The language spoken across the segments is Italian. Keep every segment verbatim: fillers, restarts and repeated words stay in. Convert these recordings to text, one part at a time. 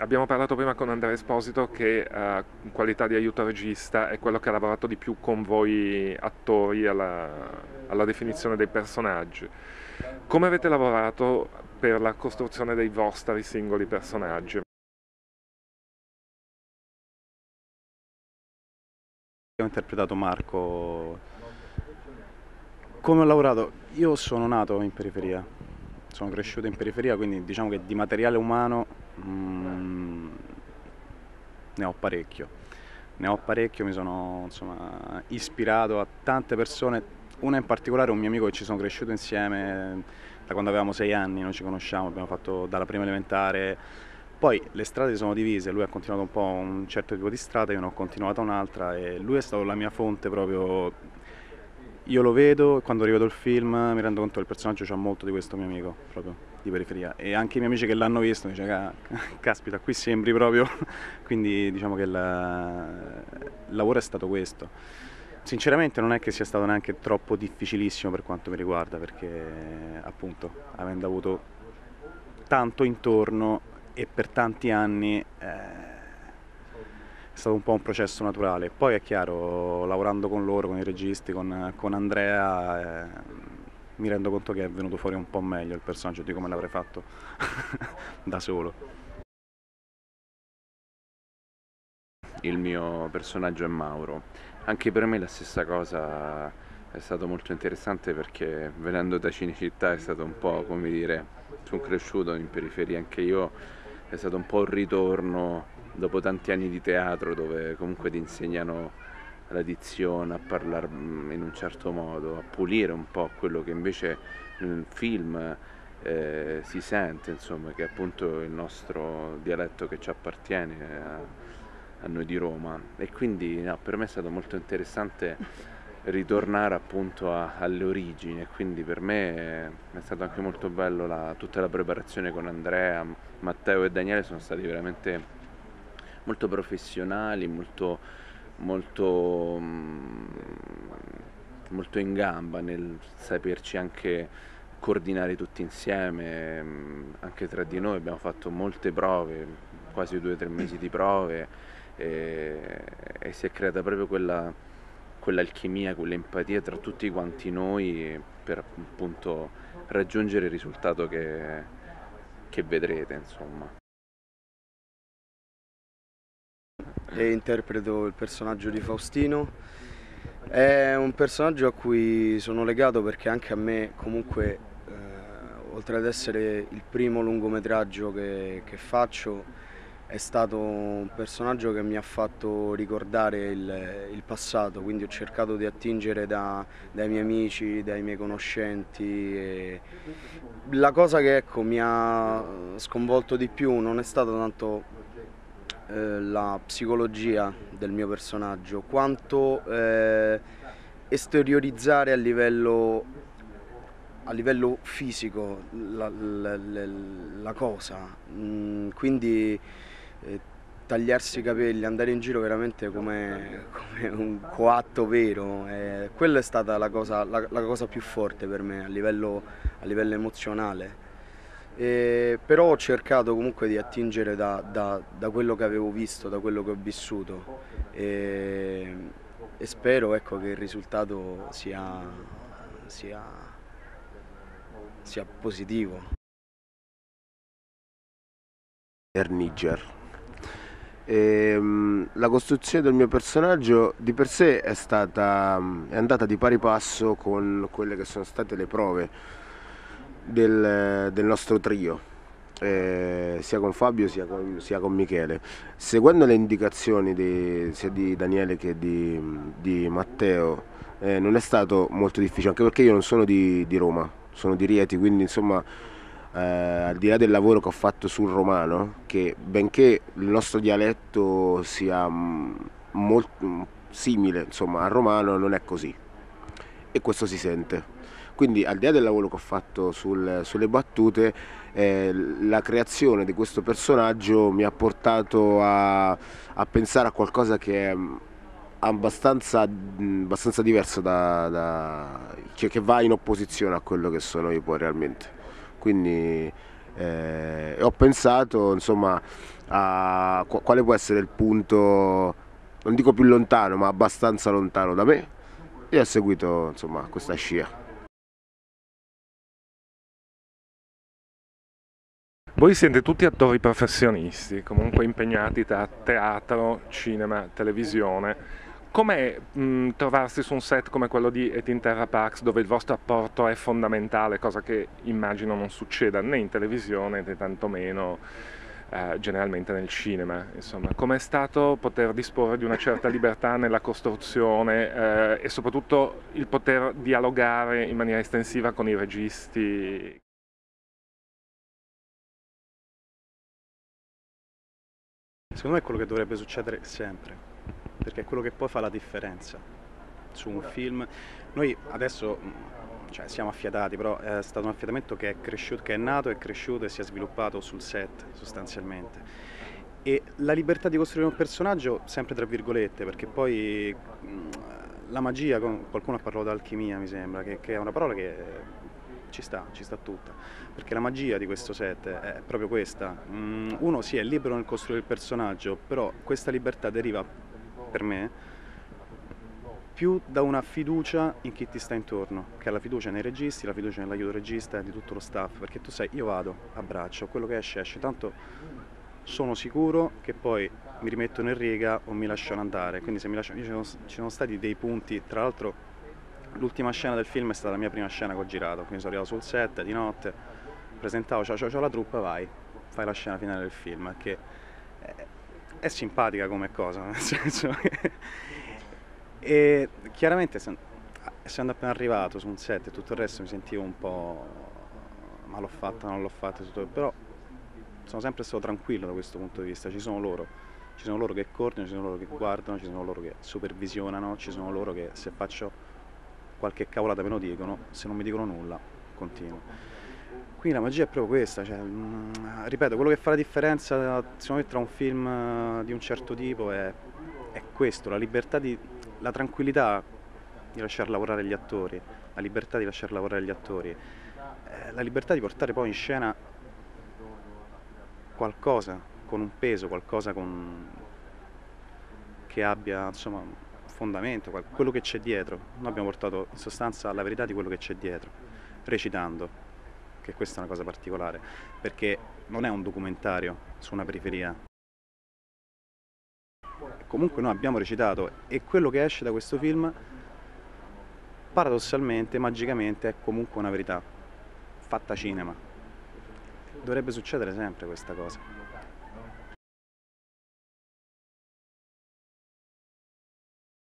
abbiamo parlato prima con Andrea Esposito, che eh, in qualità di aiuto regista è quello che ha lavorato di più con voi attori alla, alla definizione dei personaggi. Come avete lavorato per la costruzione dei vostri singoli personaggi? Ho interpretato Marco. Come ho lavorato? Io sono nato in periferia, sono cresciuto in periferia, quindi diciamo che di materiale umano mm, ne ho parecchio, ne ho parecchio, mi sono insomma, ispirato a tante persone, una in particolare un mio amico che ci sono cresciuto insieme da quando avevamo sei anni, noi ci conosciamo, abbiamo fatto dalla prima elementare. Poi le strade sono divise, lui ha continuato un po' un certo tipo di strada, io ne ho continuata un'altra e lui è stato la mia fonte proprio, io lo vedo e quando rivedo il film mi rendo conto che il personaggio c'ha molto di questo mio amico, proprio di periferia, e anche i miei amici che l'hanno visto mi dicono, caspita qui sembri proprio, quindi diciamo che la... il lavoro è stato questo. Sinceramente non è che sia stato neanche troppo difficilissimo per quanto mi riguarda, perché appunto avendo avuto tanto intorno e per tanti anni eh, è stato un po' un processo naturale. Poi è chiaro, lavorando con loro, con i registi, con, con Andrea, eh, mi rendo conto che è venuto fuori un po' meglio il personaggio di come l'avrei fatto da solo. Il mio personaggio è Mauro. Anche per me la stessa cosa, è stato molto interessante perché venendo da Cinecittà è stato un po', come dire, sono cresciuto in periferia anche io. È stato un po' un ritorno dopo tanti anni di teatro dove comunque ti insegnano la dizione, a parlare in un certo modo, a pulire un po' quello che invece nel film eh, si sente, insomma, che è appunto il nostro dialetto che ci appartiene a, a noi di Roma. E quindi no, per me è stato molto interessante ritornare appunto a, alle origini, quindi per me è stato anche molto bello la, tutta la preparazione con Andrea, Matteo e Daniele sono stati veramente molto professionali, molto, molto, molto in gamba nel saperci anche coordinare tutti insieme, anche tra di noi abbiamo fatto molte prove, quasi due o tre mesi di prove e, e si è creata proprio quella quell'alchimia, quell'empatia tra tutti quanti noi per appunto raggiungere il risultato che, che vedrete, insomma. E interpreto il personaggio di Faustino, è un personaggio a cui sono legato perché anche a me comunque, eh, oltre ad essere il primo lungometraggio che, che faccio, è stato un personaggio che mi ha fatto ricordare il, il passato, quindi ho cercato di attingere da, dai miei amici, dai miei conoscenti. E la cosa che ecco, mi ha sconvolto di più non è stata tanto eh, la psicologia del mio personaggio, quanto eh, esteriorizzare a livello, a livello fisico la, la, la, la cosa, mm, quindi Eh, tagliarsi i capelli, andare in giro veramente come, come un coatto vero, eh, quella è stata la cosa, la, la cosa più forte per me a livello, a livello emozionale, eh, però ho cercato comunque di attingere da, da, da quello che avevo visto, da quello che ho vissuto eh, e spero ecco, che il risultato sia, sia, sia positivo. Niger. E la costruzione del mio personaggio di per sé è stata è andata di pari passo con quelle che sono state le prove del, del nostro trio, eh, sia con Fabio sia con, sia con Michele, seguendo le indicazioni di, sia di Daniele che di, di Matteo. eh, non è stato molto difficile, anche perché io non sono di, di Roma, sono di Rieti, quindi insomma Eh, al di là del lavoro che ho fatto sul romano, che benché il nostro dialetto sia molto simile insomma, al romano, non è così e questo si sente, quindi al di là del lavoro che ho fatto sul, sulle battute, eh, la creazione di questo personaggio mi ha portato a, a pensare a qualcosa che è abbastanza, abbastanza diverso da, da, cioè che va in opposizione a quello che sono io poi realmente. Quindi eh, ho pensato insomma, a, quale può essere il punto, non dico più lontano, ma abbastanza lontano da me, e ho seguito insomma questa scia. Voi siete tutti attori professionisti, comunque impegnati tra teatro, cinema, televisione. Com'è mh, trovarsi su un set come quello di Et in Terra Pax, dove il vostro apporto è fondamentale, cosa che immagino non succeda né in televisione né tantomeno eh, generalmente nel cinema? Insomma, com'è stato poter disporre di una certa libertà nella costruzione eh, e soprattutto il poter dialogare in maniera estensiva con i registi? Secondo me è quello che dovrebbe succedere sempre, perché è quello che poi fa la differenza su un film. Noi adesso cioè, siamo affiatati, però è stato un affiatamento che è cresciuto, che è nato, è cresciuto e si è sviluppato sul set sostanzialmente. E la libertà di costruire un personaggio, sempre tra virgolette, perché poi la magia, qualcuno ha parlato di alchimia mi sembra, che, che è una parola che... Ci sta, ci sta tutta, perché la magia di questo set è proprio questa. Uno sì, è libero nel costruire il personaggio, però questa libertà deriva, per me, più da una fiducia in chi ti sta intorno, che è la fiducia nei registi, la fiducia nell'aiuto regista e di tutto lo staff, perché tu sai, io vado, abbraccio, quello che esce esce, tanto sono sicuro che poi mi rimettono in riga o mi lasciano andare, quindi se mi lasciano... Io ci, sono, ci sono stati dei punti, tra l'altro... L'ultima scena del film è stata la mia prima scena che ho girato, quindi sono arrivato sul set di notte, presentavo, ciao ciao ciao la truppa, vai, fai la scena finale del film, che è, è simpatica come cosa, nel senso che... E chiaramente essendo appena arrivato su un set e tutto il resto mi sentivo un po', ma l'ho fatta, non l'ho fatta, tutto... però sono sempre stato tranquillo da questo punto di vista, ci sono loro. Ci sono loro che coordinano, ci sono loro che guardano, ci sono loro che supervisionano, ci sono loro che se faccio... qualche cavolata me lo dicono, se non mi dicono nulla, continuo. Quindi la magia è proprio questa, cioè, mh, ripeto, quello che fa la differenza secondo me tra un film di un certo tipo è, è questo, la libertà, di, la tranquillità di lasciar lavorare gli attori, la libertà di lasciar lavorare gli attori, eh, la libertà di portare poi in scena qualcosa con un peso, qualcosa con... che abbia, insomma... fondamento, quello che c'è dietro. Noi abbiamo portato in sostanza la verità di quello che c'è dietro, recitando, che questa è una cosa particolare, perché non è un documentario su una periferia. Comunque noi abbiamo recitato e quello che esce da questo film, paradossalmente, magicamente, è comunque una verità, fatta cinema. Dovrebbe succedere sempre questa cosa.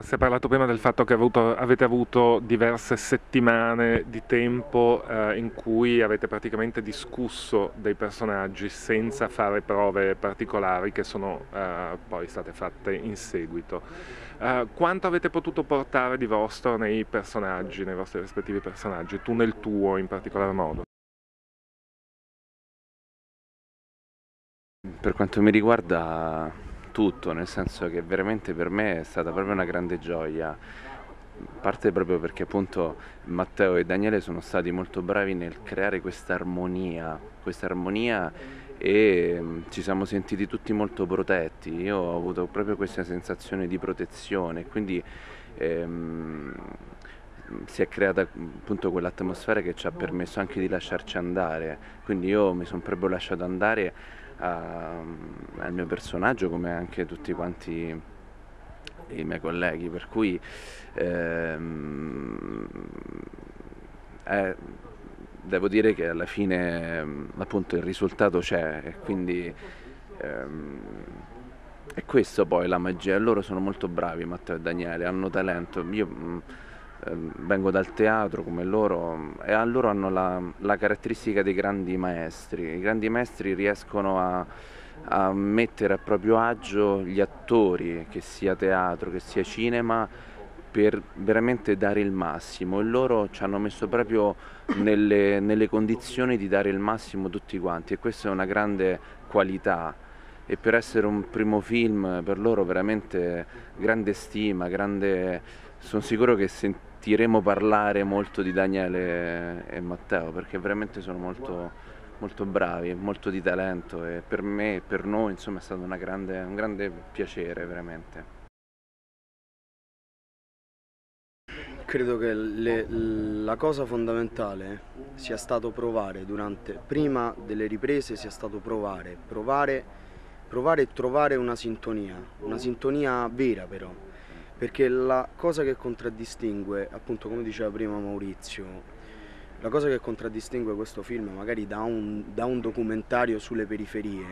Si è parlato prima del fatto che avuto, avete avuto diverse settimane di tempo eh, in cui avete praticamente discusso dei personaggi senza fare prove particolari che sono eh, poi state fatte in seguito. Eh, quanto avete potuto portare di vostro nei personaggi, nei vostri rispettivi personaggi, tu nel tuo in particolar modo? Per quanto mi riguarda... tutto, nel senso che veramente per me è stata proprio una grande gioia, parte proprio perché appunto Matteo e Daniele sono stati molto bravi nel creare questa armonia, questa armonia e ci siamo sentiti tutti molto protetti, io ho avuto proprio questa sensazione di protezione, quindi ehm, si è creata appunto quell'atmosfera che ci ha permesso anche di lasciarci andare, quindi io mi sono proprio lasciato andare a, al mio personaggio come anche tutti quanti i miei colleghi, per cui ehm, eh, devo dire che alla fine appunto il risultato c'è e quindi ehm, è questo poi la magia, loro sono molto bravi Matteo e Daniele, hanno talento, io vengo dal teatro come loro e a loro hanno la, la caratteristica dei grandi maestri, i grandi maestri riescono a, a mettere a proprio agio gli attori, che sia teatro, che sia cinema, per veramente dare il massimo e loro ci hanno messo proprio nelle, nelle condizioni di dare il massimo tutti quanti e questa è una grande qualità e per essere un primo film per loro veramente grande stima, grande... Sono sicuro che sentiremo parlare molto di Daniele e Matteo perché veramente sono molto, molto bravi, molto di talento, e per me e per noi insomma è stato una grande, un grande piacere veramente. Credo che le, la cosa fondamentale sia stato provare durante, prima delle riprese sia stato provare, provare, provare e trovare una sintonia, una sintonia vera però, perché la cosa che contraddistingue, appunto come diceva prima Maurizio, la cosa che contraddistingue questo film magari da un, da un documentario sulle periferie,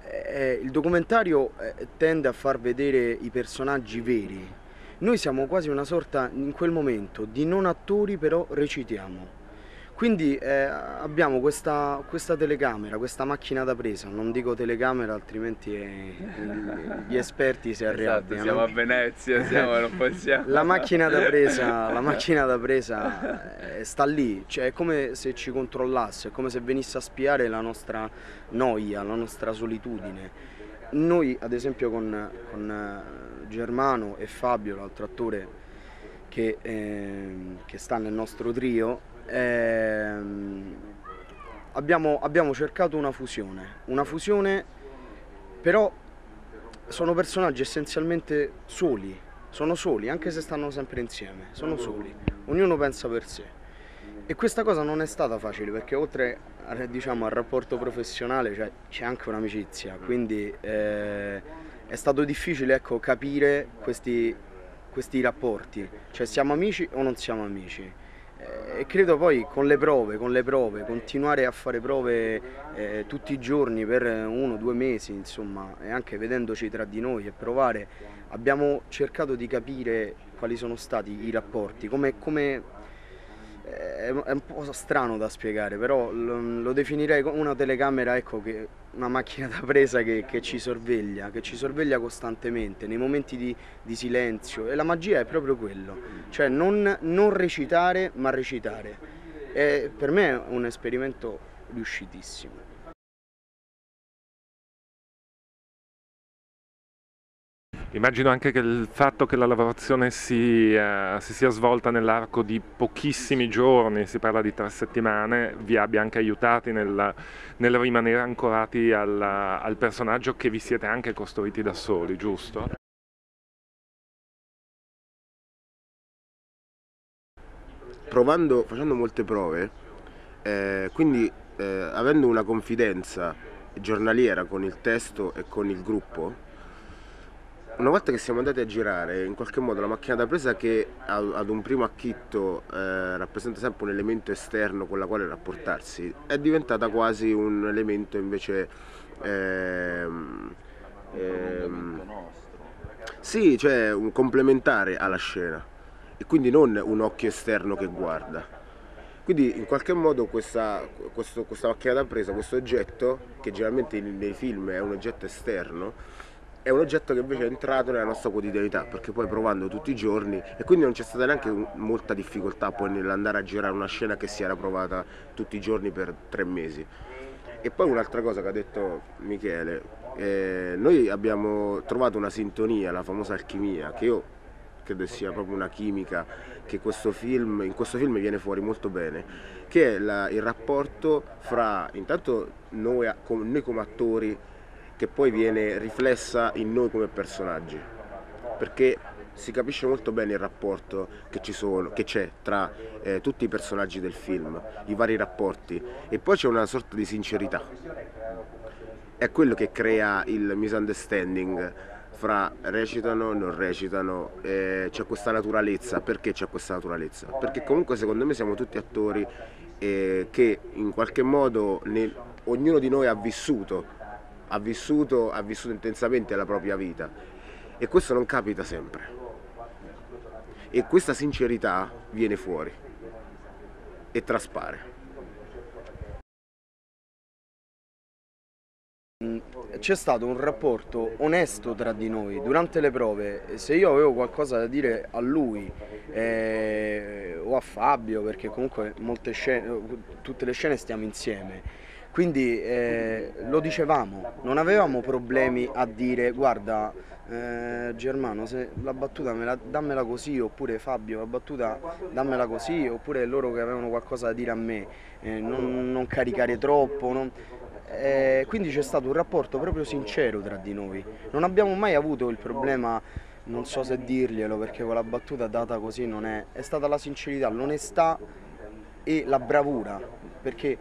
è, il documentario tende a far vedere i personaggi veri. Noi siamo quasi una sorta, in quel momento, di non attori, però recitiamo. Quindi eh, abbiamo questa, questa telecamera, questa macchina da presa, non dico telecamera altrimenti eh, gli esperti si arrabbiano. Esatto, siamo a Venezia, siamo, non possiamo. La macchina da presa, la macchina da presa eh, sta lì, cioè è come se ci controllasse, è come se venisse a spiare la nostra noia, la nostra solitudine. Noi ad esempio con, con Germano e Fabio, l'altro attore che, eh, che sta nel nostro trio, eh, abbiamo, abbiamo cercato una fusione, una fusione però sono personaggi essenzialmente soli, sono soli anche se stanno sempre insieme, sono soli, ognuno pensa per sé. E questa cosa non è stata facile perché oltre a, diciamo, al rapporto professionale c'è cioè, anche un'amicizia, quindi eh, è stato difficile ecco, capire questi, questi rapporti, cioè siamo amici o non siamo amici. Eh, e credo poi con le prove, con le prove, continuare a fare prove eh, tutti i giorni per uno o due mesi, insomma, e anche vedendoci tra di noi e provare, abbiamo cercato di capire quali sono stati i rapporti, come... come è un po' strano da spiegare, però lo definirei come una telecamera, ecco, che una macchina da presa che, che ci sorveglia, che ci sorveglia costantemente nei momenti di, di silenzio. E la magia è proprio quello, cioè non, non recitare ma recitare. E per me è un esperimento riuscitissimo. Immagino anche che il fatto che la lavorazione si, uh, si sia svolta nell'arco di pochissimi giorni, si parla di tre settimane, vi abbia anche aiutati nel, nel rimanere ancorati al, al personaggio che vi siete anche costruiti da soli, giusto? Provando, facendo molte prove, eh, quindi eh, avendo una confidenza giornaliera con il testo e con il gruppo, una volta che siamo andati a girare, in qualche modo la macchina da presa che ad un primo acchitto eh, rappresenta sempre un elemento esterno con la quale rapportarsi, è diventata quasi un elemento invece... Ehm, ehm, sì, cioè un complementare alla scena e quindi non un occhio esterno che guarda. Quindi in qualche modo questa, questo, questa macchina da presa, questo oggetto, che generalmente nei film è un oggetto esterno, è un oggetto che invece è entrato nella nostra quotidianità, perché poi provando tutti i giorni, e quindi non c'è stata neanche molta difficoltà poi nell'andare a girare una scena che si era provata tutti i giorni per tre mesi. E poi un'altra cosa che ha detto Michele, eh, noi abbiamo trovato una sintonia, la famosa alchimia, che io credo sia proprio una chimica che questo film, in questo film viene fuori molto bene, che è la, il rapporto fra intanto noi, noi come attori, che poi viene riflessa in noi come personaggi, perché si capisce molto bene il rapporto che ci sono, che c'è tra eh, tutti i personaggi del film, i vari rapporti, e poi c'è una sorta di sincerità. È quello che crea il misunderstanding fra recitano e non recitano, eh, c'è questa naturalezza. Perché c'è questa naturalezza? Perché comunque secondo me siamo tutti attori eh, che in qualche modo nel, ognuno di noi ha vissuto Ha vissuto, ha vissuto intensamente la propria vita, e questo non capita sempre, e questa sincerità viene fuori e traspare. C'è stato un rapporto onesto tra di noi durante le prove. Se io avevo qualcosa da dire a lui eh, o a Fabio, perché comunque molte scene, tutte le scene stiamo insieme, quindi eh, lo dicevamo, non avevamo problemi a dire guarda eh, Germano, se la battuta me la, dammela così, oppure Fabio, la battuta dammela così, oppure loro che avevano qualcosa da dire a me, eh, non, non caricare troppo, non... Eh, quindi c'è stato un rapporto proprio sincero tra di noi, non abbiamo mai avuto il problema, non so se dirglielo perché quella battuta data così non è, è stata la sincerità, l'onestà e la bravura, perché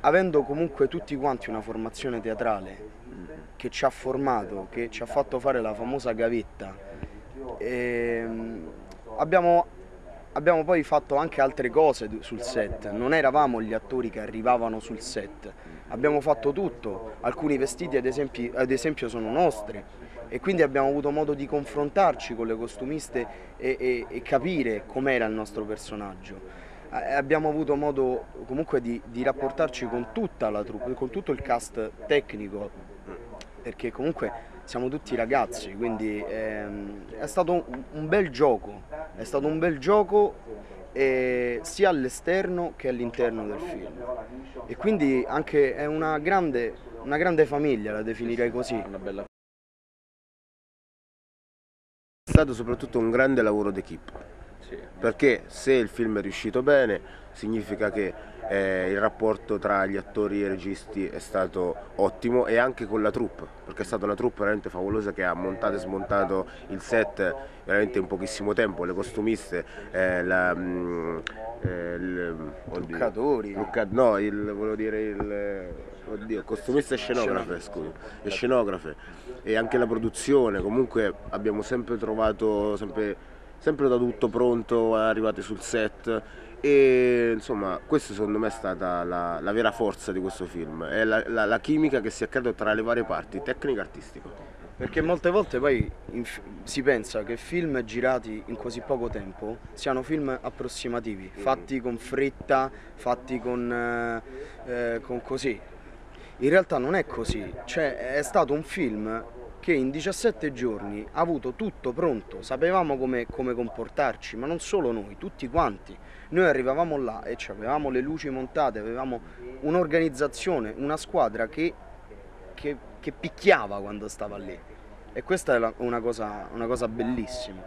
avendo comunque tutti quanti una formazione teatrale che ci ha formato, che ci ha fatto fare la famosa gavetta, ehm, abbiamo Abbiamo poi fatto anche altre cose sul set, non eravamo gli attori che arrivavano sul set, abbiamo fatto tutto, alcuni vestiti ad esempio, ad esempio sono nostri e quindi abbiamo avuto modo di confrontarci con le costumiste e, e, e capire com'era il nostro personaggio. Abbiamo avuto modo comunque di, di rapportarci con tutta la troupe, con tutto il cast tecnico, perché comunque siamo tutti ragazzi, quindi ehm, è stato un bel gioco, è stato un bel gioco eh, sia all'esterno che all'interno del film, e quindi anche è una grande, una grande famiglia, la definirei così. Una bella... È stato soprattutto un grande lavoro d'equipe, sì. Perché se il film è riuscito bene significa che eh, il rapporto tra gli attori e i registi è stato ottimo, e anche con la troupe, perché è stata una troupe veramente favolosa che ha montato e smontato il set veramente in pochissimo tempo, le costumiste, eh, la, mh, eh, il, truccatori, trucca, no, il, volevo dire il, oddio, costumiste e scenografe, scusi, e scenografe, e anche la produzione, comunque abbiamo sempre trovato, sempre, sempre da tutto pronto, arrivati sul set. E insomma, questa secondo me è stata la, la vera forza di questo film, è la, la, la chimica che si è creata tra le varie parti, tecnica e artistica. Perché molte volte poi in, si pensa che film girati in così poco tempo siano film approssimativi, fatti con fretta, fatti con, eh, con così. In realtà non è così, cioè è stato un film che in diciassette giorni ha avuto tutto pronto, sapevamo come, come comportarci, ma non solo noi, tutti quanti. Noi arrivavamo là e avevamo le luci montate, avevamo un'organizzazione, una squadra che, che, che picchiava quando stava lì. E questa è una cosa, una cosa bellissima.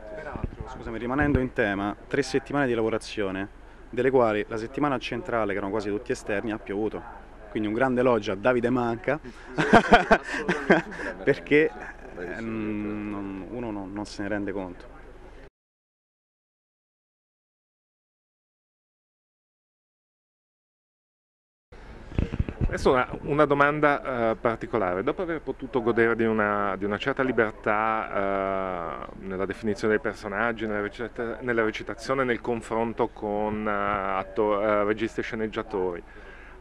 Scusami, rimanendo in tema, tre settimane di lavorazione, delle quali la settimana centrale, che erano quasi tutti esterni, ha piovuto. Quindi un grande elogio a Davide Manca, perché ehm, uno non, non se ne rende conto. Adesso una, una domanda eh, particolare. Dopo aver potuto godere di una, di una certa libertà eh, nella definizione dei personaggi, nella, recita, nella recitazione, nel confronto con eh, attor, eh, registi e sceneggiatori,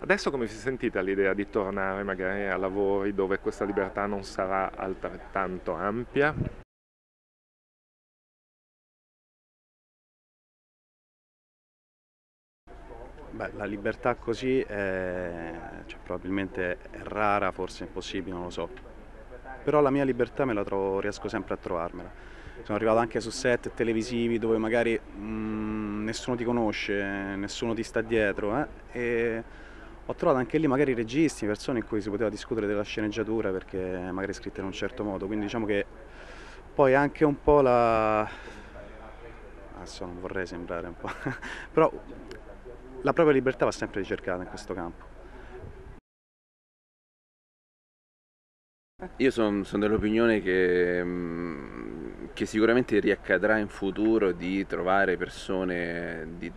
adesso come si sentite all'idea di tornare magari a lavori dove questa libertà non sarà altrettanto ampia? Beh, la libertà così è, cioè, probabilmente è rara, forse impossibile, non lo so. Però la mia libertà me la trovo, riesco sempre a trovarmela. Sono arrivato anche su set televisivi dove magari mh, nessuno ti conosce, nessuno ti sta dietro, eh? E ho trovato anche lì magari registi, persone in cui si poteva discutere della sceneggiatura perché magari è scritta in un certo modo, quindi diciamo che poi anche un po' la... adesso non vorrei sembrare un po'... però la propria libertà va sempre ricercata in questo campo. Io sono son dell'opinione che, che sicuramente riaccadrà in futuro di trovare persone di,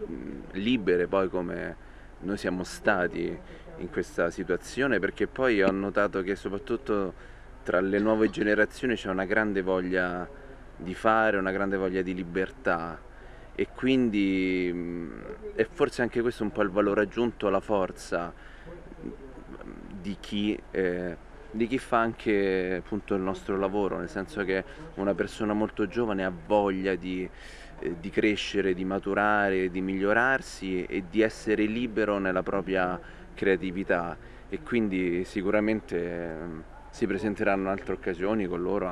libere poi come... noi siamo stati in questa situazione, perché poi ho notato che soprattutto tra le nuove generazioni c'è una grande voglia di fare, una grande voglia di libertà, e quindi è forse anche questo un po' il valore aggiunto, la forza di chi, eh, di chi fa anche appunto il nostro lavoro, nel senso che una persona molto giovane ha voglia di di crescere, di maturare, di migliorarsi e di essere libero nella propria creatività, e quindi sicuramente si presenteranno altre occasioni con loro,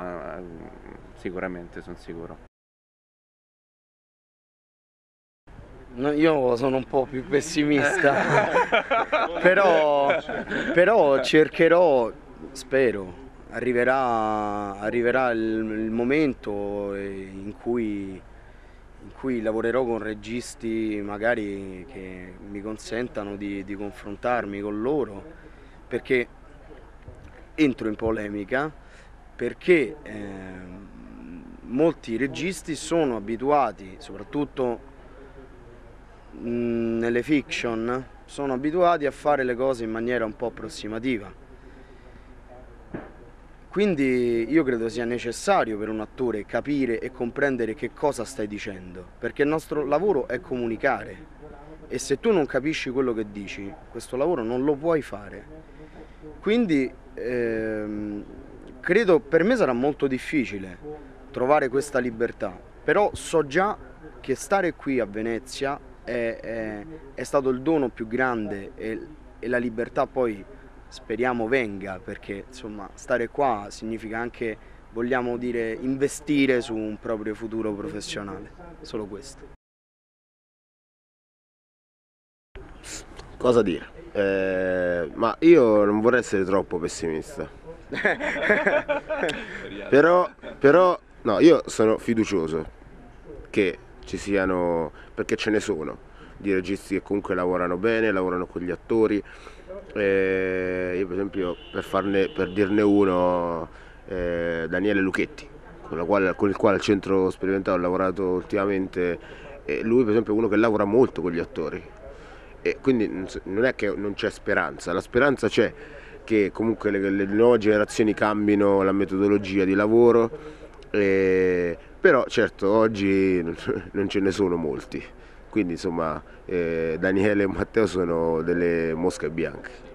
sicuramente, sono sicuro. No, io sono un po' più pessimista, però, però cercherò, spero, arriverà, arriverà il, il momento in cui, in cui lavorerò con registi magari che mi consentano di, di confrontarmi con loro, perché entro in polemica, perché eh, molti registi sono abituati, soprattutto mh, nelle fiction, sono abituati a fare le cose in maniera un po' approssimativa. Quindi io credo sia necessario per un attore capire e comprendere che cosa stai dicendo, perché il nostro lavoro è comunicare e se tu non capisci quello che dici, questo lavoro non lo puoi fare. Quindi ehm, credo, per me sarà molto difficile trovare questa libertà, però so già che stare qui a Venezia È, è, è stato il dono più grande e, e la libertà poi speriamo venga, perché insomma stare qua significa anche, vogliamo dire, investire su un proprio futuro professionale, solo questo. Cosa dire? Eh, ma io non vorrei essere troppo pessimista, però, però no, io sono fiducioso che ci siano, perché ce ne sono di registi che comunque lavorano bene, lavorano con gli attori. Eh, io per esempio, per, farne, per dirne uno, eh, Daniele Lucchetti, con, la quale, con il quale al centro sperimentale ho lavorato ultimamente, e lui per esempio è uno che lavora molto con gli attori, e quindi non è che non c'è speranza, la speranza c'è che comunque le, le nuove generazioni cambino la metodologia di lavoro, e però certo oggi non ce ne sono molti, quindi insomma eh, Daniele e Matteo sono delle mosche bianche.